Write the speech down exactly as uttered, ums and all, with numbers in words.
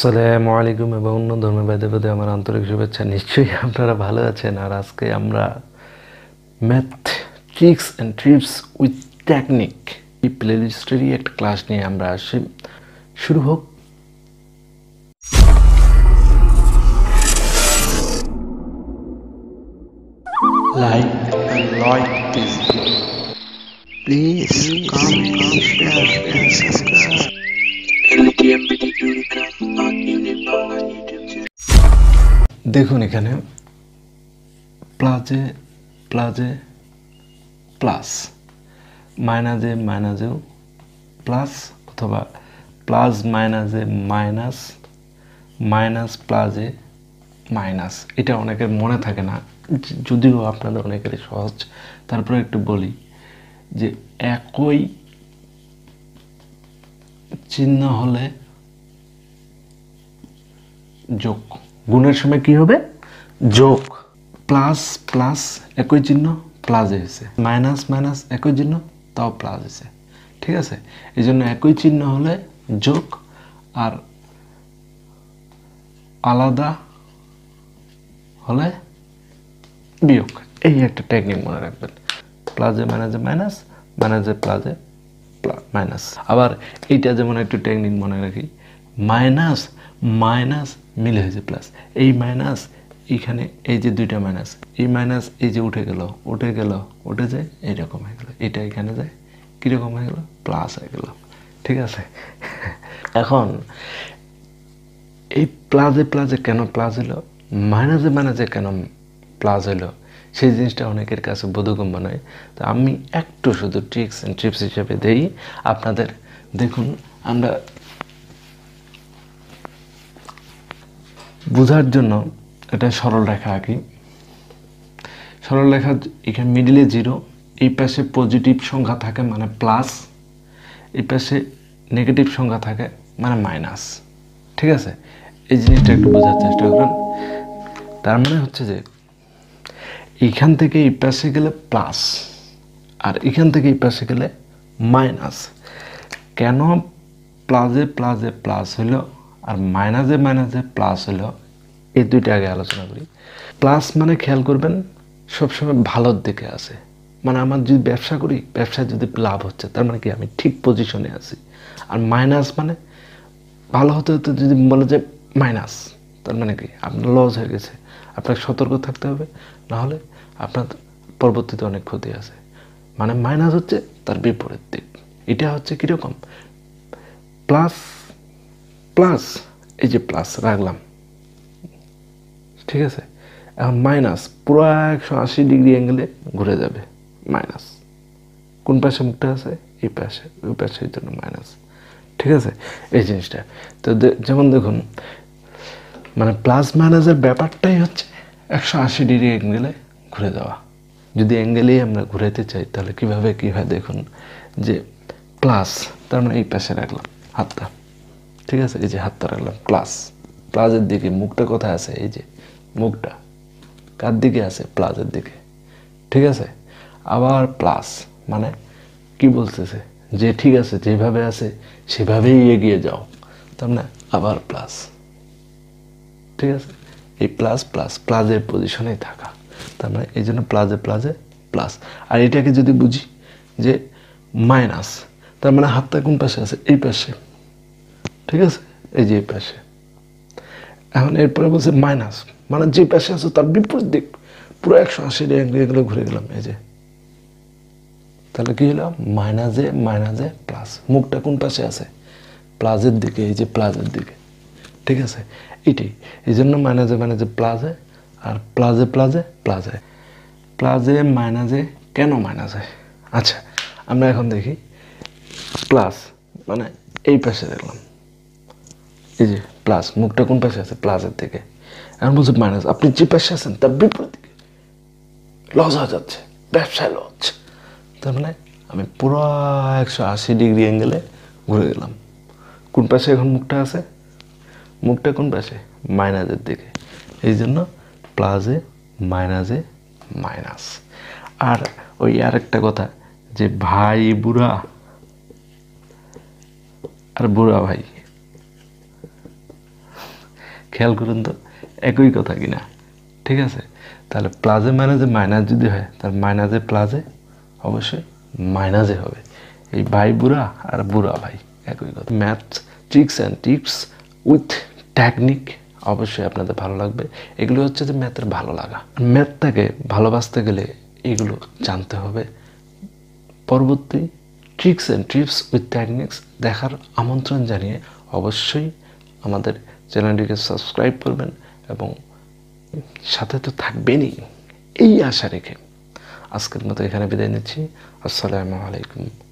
আসসালামু আলাইকুম এবং অন্য ধর্মের ভাইদের প্রতি আমার আন্তরিক শুভেচ্ছা। নিশ্চয়ই আপনারা ভালো আছেন। আর আজকে আমরা math tricks and TRIPS with technique এই প্লেলিস্টেরই একটা ক্লাস নিয়ে আমরা আসি। শুরু হোক। Like and like this video, please comment share and subscribe. দেখুন, এখানে প্লাসে প্লাসে প্লাস, মাইনাসে মাইনাসেও প্লাস, অথবা প্লাস মাইনাসে মাইনাস, মাইনাস প্লাসে মাইনাস। এটা অনেকের মনে থাকে না, যদিও আপনাদের অনেকেরই সহজ। তারপরে একটু বলি যে একই চিহ্ন হলে যোগ, গুণের সময় কি হবে? যোগ। প্লাস প্লাস একই চিহ্ন প্লাস হয়েছে, মাইনাস মাইনাস একই চিহ্ন তাও প্লাস হয়েছে। ঠিক আছে, এই জন্য একই চিহ্ন হলে যোগ আর আলাদা হলে বিয়োগ। এই একটা টেকনিক মনে রাখবেন। প্লাসে মাইনাসে মাইনাস, মাইনাসে প্লাসে মাইনাস। আবার এইটা যেমন একটু টেকনিক মনে রাখি, মাইনাস মাইনাস মিলে হয়েছে প্লাস। এই মাইনাস এইখানে, এই যে দুইটা মাইনাস, এই মাইনাস এই যে উঠে গেল উঠে গেল উঠে যায়, এইরকম হয়ে গেল। এটা এখানে যায়, কীরকম হয়ে গেল? প্লাস হয়ে গেল। ঠিক আছে, এখন এই প্লাসে প্লাসে কেন প্লাস হলো, মাইনাসে মাইনাসে কেন প্লাস হলো, সেই জিনিসটা অনেকের কাছে বোধগম্য নয়। তো আমি একটু শুধু ট্রিক্স অ্যান্ড ট্রিপস হিসেবে দেই আপনাদের। দেখুন, আমরা বোঝার জন্য এটা সরল রেখা আঁকি। সরল রেখা, এখানে মিডিলে জিরো, এই পাশে পজিটিভ সংখ্যা থাকে মানে প্লাস, এই পাশে নেগেটিভ সংখ্যা থাকে মানে মাইনাস। ঠিক আছে, এই জিনিসটা একটু বোঝার চেষ্টা করেন। তার মানে হচ্ছে যে এখান থেকে এই পাশে গেলে প্লাস, আর এখান থেকে এই পাশে গেলে মাইনাস। কেন প্লাসে প্লাসে প্লাস হলো আর মাইনাসে মাইনাসে প্লাস হলো, এই দুইটা আগে আলোচনা করি। প্লাস মানে খেয়াল করবেন সবসময় ভালোর দিকে আসে, মানে আমার যদি ব্যবসা করি, ব্যবসায় যদি লাভ হচ্ছে তার মানে কি আমি ঠিক পজিশনে আছি। আর মাইনাস মানে ভালো হতে হতে যদি বলে যে মাইনাস, তার মানে কি আপনার লস হয়ে গেছে, আপনাকে সতর্ক থাকতে হবে, নাহলে আপনার পরবর্তীতে অনেক ক্ষতি আছে। মানে মাইনাস হচ্ছে তার বিপরীত দিক। এটা হচ্ছে কীরকম? প্লাস প্লাস, এই যে প্লাস রাখলাম, ঠিক আছে। এখন মাইনাস পুরো একশো আশি ডিগ্রি অ্যাঙ্গেলে ঘুরে যাবে। মাইনাস কোন পাশে মুখটা আছে? এই পাশে, ওই পাশে, এই জন্য মাইনাস। ঠিক আছে, এই জিনিসটা তো যেমন দেখুন, মানে প্লাস মাইনাসের ব্যাপারটাই হচ্ছে একশো আশি ডিগ্রি অ্যাঙ্গেলে ঘুরে যাওয়া। যদি অ্যাঙ্গেলেই আমরা ঘুরাতে চাই তাহলে কীভাবে কী হয় দেখুন, যে প্লাস, তার মানে এই পাশে রাখলাম হাতটা, ঠিক আছে, এই যে হাতটা রাখলাম প্লাস, প্লাসের দিকে। মুখটা কোথায় আছে? এই যে মুখটা কার দিকে আছে? প্লাসের দিকে। ঠিক আছে, আবার প্লাস মানে কি বলতেছে? যে ঠিক আছে, যেভাবে আছে সেভাবেই এগিয়ে যাও, তার মানে আবার প্লাস। ঠিক আছে, এই প্লাস প্লাস প্লাসের পজিশনেই থাকা, তার মানে এই জন্য প্লাসে প্লাসে প্লাস। আর এটাকে যদি বুঝি যে মাইনাস, তার মানে হাতটা কোন পাশে আছে? এই পাশে। ঠিক আছে, এই যে এই পাশে। এখন এরপরে বলছে মাইনাস মানে যে পাশে আছে তার বিপরীত দিক, পুরো একশো আশি ডিগ্রি ঘুরে গেলাম। এই যে, তাহলে কি হলো? মাইনাসে মাইনাসে প্লাস। মুখটা কোন পাশে আছে? প্লাসের দিকে, এই যে প্লাসের দিকে। ঠিক আছে, এটাই। এই জন্য মাইনাসে মাইনাসে প্লাসে, আর প্লাসে প্লাসে প্লাসে। প্লাসে মাইনাসে কেন মাইনাসে? আচ্ছা, আমরা এখন দেখি। প্লাস মানে এই পাশে দেখলাম, এই যে প্লাস, মুখটা কোন পাশে আছে? প্লাসের দিকে। এখন বলছে মাইনাস, আপনি যে পাশে আছেন তার বিপরীত দিকে, লস হয়ে যাচ্ছে, ব্যবসায় লস হচ্ছে, তার মানে আমি পুরো একশো আশি ডিগ্রি অ্যাঙ্গেলে ঘুরে গেলাম। কোন পাশে এখন মুখটা আছে? মুখটা কোন পাশে? মাইনাসের দিকে। এই জন্য প্লাসে মাইনাসে মাইনাস। আর ওই আর একটা কথা, যে ভাই বুড়া আর বুড়া ভাই, ख्याल करुन तो एक ही कथा किना ठीक है। ताहले प्लाजे माइनाजे माइनास जो है तार माइनाजे प्लाजे अवश्य माइनाजे होबे এই ভাই বুড়া আর বুড়া ভাই একই কথা। Maths tricks and tips with technique অবশ্যই আপনাদের ভালো লাগবে। এগুলো হচ্ছে যে ম্যাথের ভালো লাগা। ম্যাথটাকে ভালোবাসতে গেলে এগুলো জানতে হবে। পরবর্তী tricks and tips with techniques দেখার আমন্ত্রণ জানিয়ে অবশ্যই আমাদের চ্যানেলটিকে সাবস্ক্রাইব করবেন এবং সাথে তো থাকবেনই এই আশা রেখে আজকের মতো এখানে বিদায় নিচ্ছি। আসসালামু আলাইকুম।